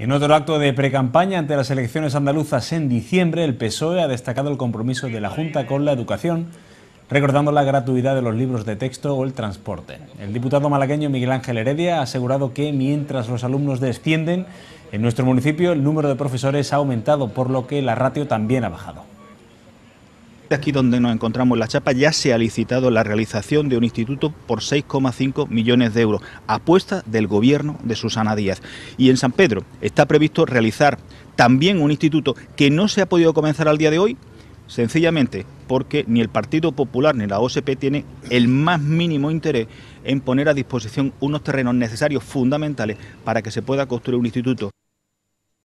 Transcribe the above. En otro acto de precampaña ante las elecciones andaluzas en diciembre, el PSOE ha destacado el compromiso de la Junta con la educación, recordando la gratuidad de los libros de texto o el transporte. El diputado malagueño Miguel Ángel Heredia ha asegurado que mientras los alumnos descienden, en nuestro municipio el número de profesores ha aumentado, por lo que la ratio también ha bajado. Aquí donde nos encontramos en Las Chapas ya se ha licitado la realización de un instituto por 6,5 millones de euros, apuesta del gobierno de Susana Díaz. Y en San Pedro está previsto realizar también un instituto que no se ha podido comenzar al día de hoy, sencillamente porque ni el Partido Popular ni la OCP tienen el más mínimo interés en poner a disposición unos terrenos necesarios fundamentales para que se pueda construir un instituto.